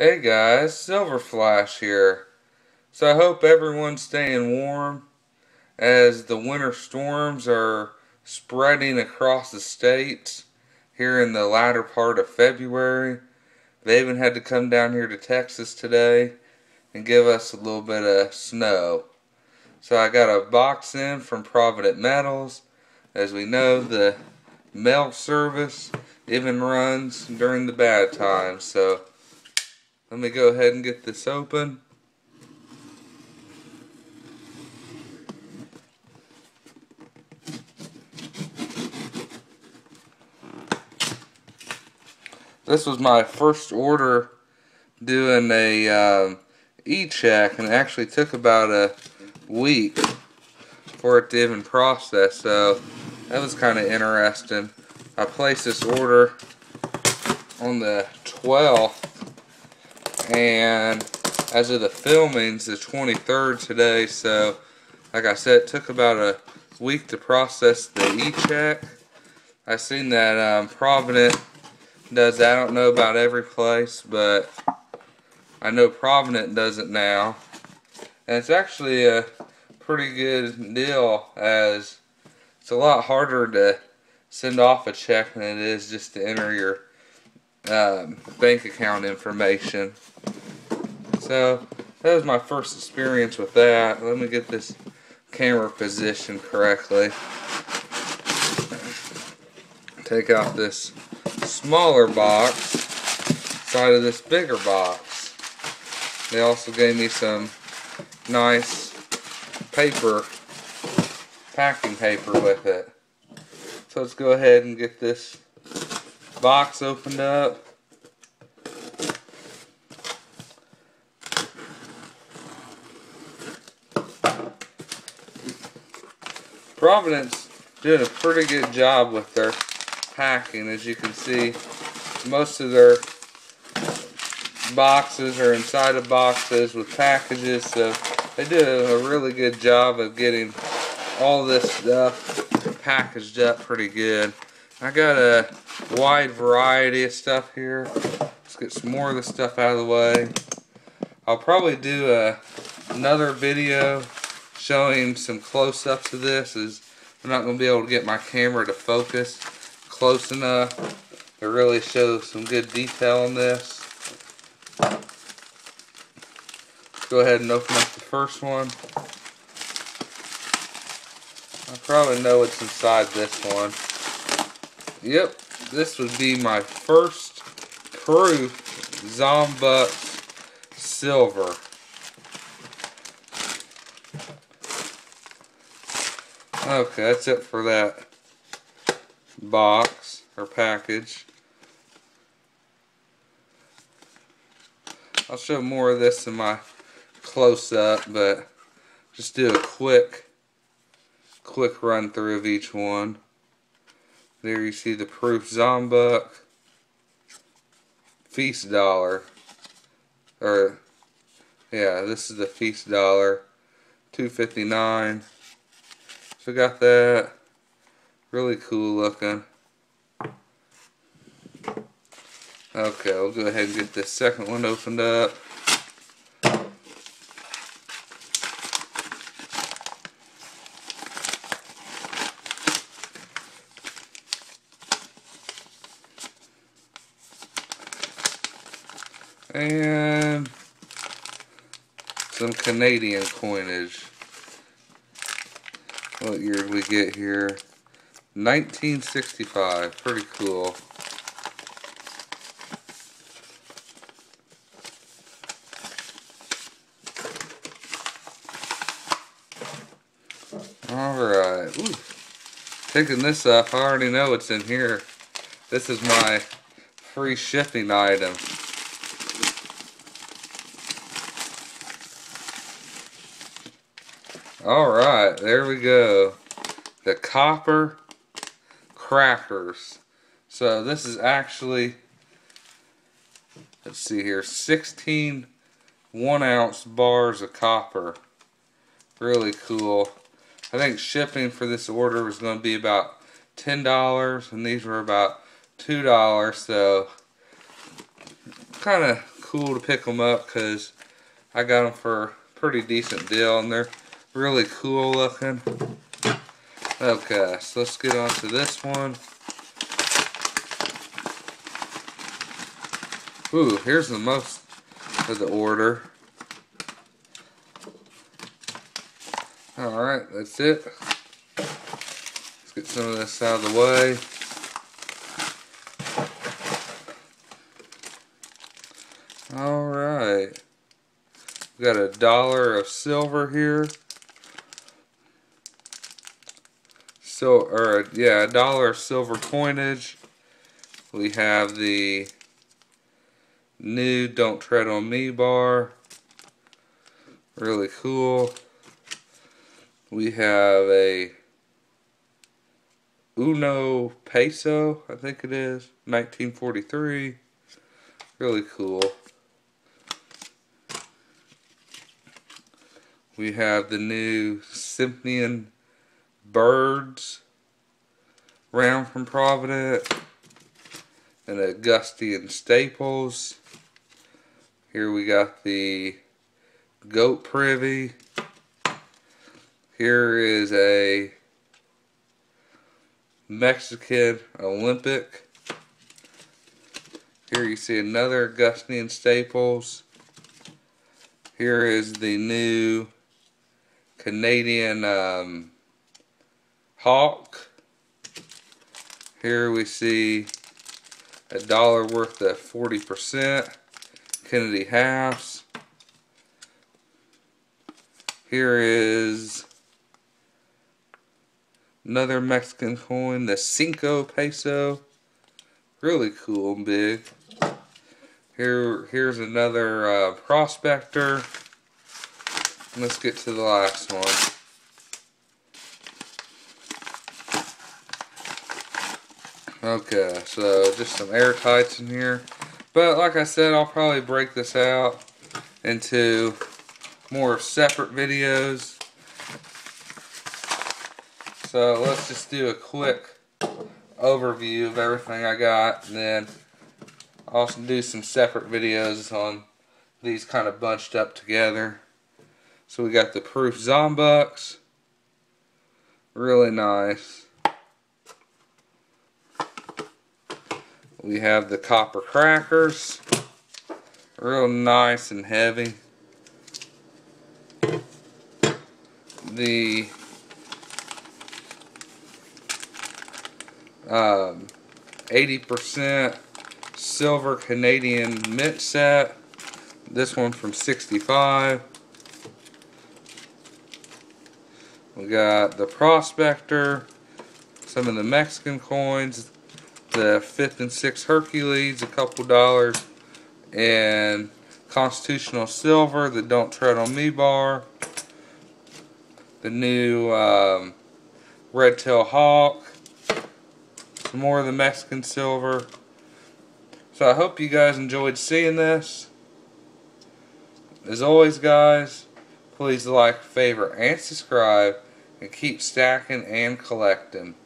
Hey guys, Silverflash here. So I hope everyone's staying warm as the winter storms are spreading across the states here in the latter part of February. They even had to come down here to Texas today and give us a little bit of snow. So I got a box in from Provident Metals. As we know, the mail service even runs during the bad times, so let me go ahead and get this open. This was my first order doing a e-check, and it actually took about a week for it to even process, so that was kind of interesting. I placed this order on the 12th. And as of the filming's the 23rd today, so like I said, it took about a week to process the e-check. I seen that Provident does that. I don't know about every place, but I know Provident does it now. And it's actually a pretty good deal, as it's a lot harder to send off a check than it is just to enter your bank account information. So that was my first experience with that. Let me get this camera positioned correctly. Take out this smaller box inside of this bigger box. They also gave me some nice paper, packing paper with it. So let's go ahead and get this box opened up. Provident's doing a pretty good job with their packing. As you can see, most of their boxes are inside of boxes with packages, so they do a really good job of getting all this stuff packaged up pretty good. I got a wide variety of stuff here. Let's get some more of this stuff out of the way. I'll probably do another video showing some close-ups of this, as I'm not going to be able to get my camera to focus close enough to really show some good detail on this. Let's go ahead and open up the first one. I probably know what's inside this one. Yep, this would be my first proof Zombuck silver. Okay, that's it for that box or package. I'll show more of this in my close-up, but just do a quick run through of each one. There you see the proof Zombuck feast dollar, or yeah, this is the feast dollar, $2.59. So got that, really cool looking. Okay, we'll go ahead and get this second one opened up. And some Canadian coinage. What year did we get here? 1965. Pretty cool. Alright. Taking this up, I already know what's in here. This is my free shipping item. Alright, there we go. The copper crackers. So this is actually, let's see here, 16 1-ounce bars of copper. Really cool. I think shipping for this order was going to be about $10, and these were about $2, so kind of cool to pick them up because I got them for a pretty decent deal and they're really cool looking. Okay, so let's get on to this one. Ooh, here's the most of the order. Alright, that's it. Let's get some of this out of the way. Alright. We got $1 of silver here. So, yeah, $1 of silver coinage. We have the new Don't Tread on Me bar. Really cool. We have a Uno Peso, I think it is, 1943. Really cool. We have the new Symphonian Birds round from Provident and Augustian Staples. Here we got the Goat Privy. Here is a Mexican Olympic. Here you see another Augustian Staples. Here is the new Canadian Hawk. Here we see $1 worth of 40% Kennedy Halves. Here is another Mexican coin, the Cinco Peso. Really cool and big. Here's another Prospector. And let's get to the last one. Okay, so just some airtights in here. But like I said, I'll probably break this out into more separate videos. So let's just do a quick overview of everything I got. And then I'll also do some separate videos on these kind of bunched up together. So we got the Proof Zombucks. Really nice. We have the Copper Crackers, real nice and heavy. The $80% Silver Canadian Mint set, this one from '65. We got the Prospector, some of the Mexican coins, the 5th and 6th Hercules, a couple dollars, and Constitutional Silver, the Don't Tread on Me bar, the new Red Tail Hawk, some more of the Mexican silver. So I hope you guys enjoyed seeing this. As always, guys, please like, favorite, and subscribe, and keep stacking and collecting.